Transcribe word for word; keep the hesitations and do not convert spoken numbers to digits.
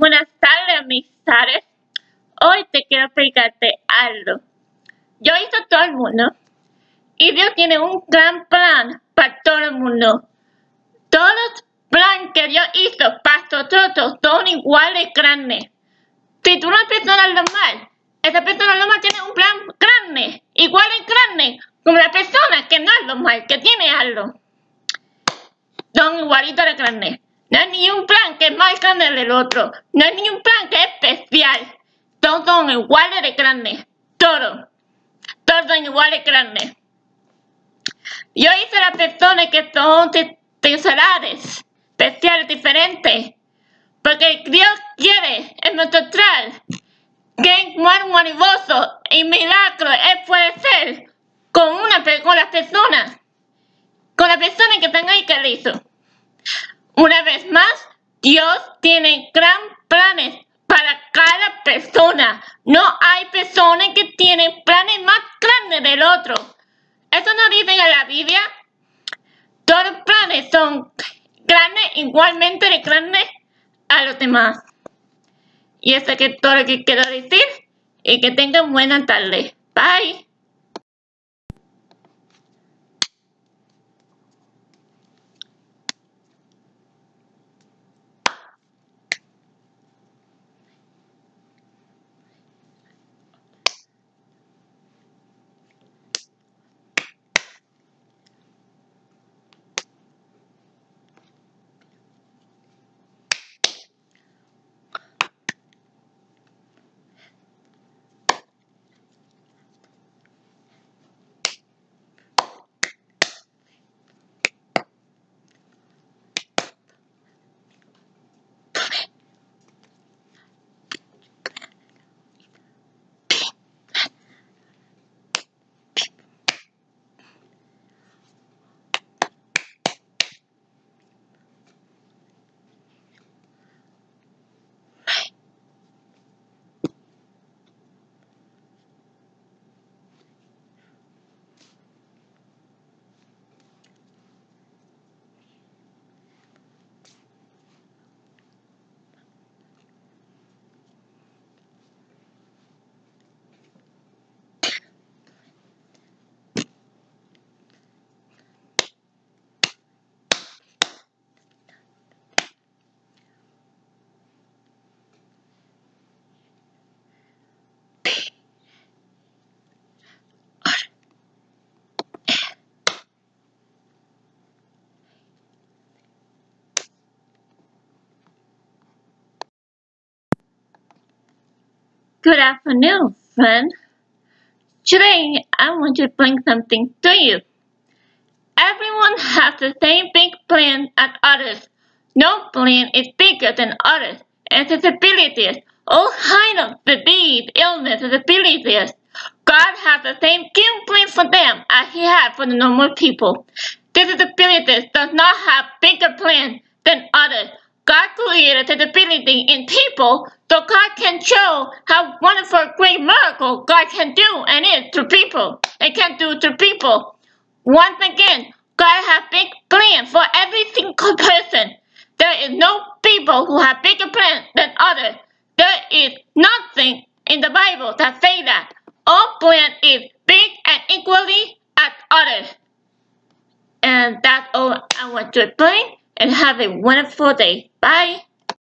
Buenas tardes, amistades. Hoy te quiero explicarte algo. Yo hice todo el mundo y Dios tiene un gran plan para todo el mundo. Todos los planes que Dios hizo para nosotros son iguales y grandes. Si tú una persona lo mal, esa persona lo mal tiene un plan grande, igual y grande, como la persona que no es lo mal, que tiene algo. Son igualitos de grandes. No hay ningún plan que es más grande del otro. No hay ningún plan que es especial. Todos son iguales de grandes. Todos. Todos son iguales de grandes. Yo hice a las personas que son especiales, especiales, diferentes. Porque Dios quiere mostrar que más maravilloso y milagro Él puede ser con, una, con las personas. Con las personas que están ahí que lo hizo. Una vez más, Dios tiene gran planes para cada persona. No hay personas que tienen planes más grandes del otro. Eso no dicen en la Biblia. Todos los planes son grandes, igualmente de grandes a los demás. Y eso es todo lo que quiero decir. Y que tengan buena tarde. Bye. Good afternoon, friend. Today, I want to bring something to you. Everyone has the same big plan as others. No plan is bigger than others. And disabilities, all kinds of disease, illness, and disabilities. God has the same king plan for them as He has for the normal people. Disabilities does not have bigger plans than others. God created disability in people, so God can show how wonderful, great miracle God can do and is to people. It can do to people. Once again, God has big plan for every single person. There is no people who have bigger plan than others. There is nothing in the Bible that say that. All plan is big and equally as others. And that's all I want to explain. And have a wonderful day. Bye.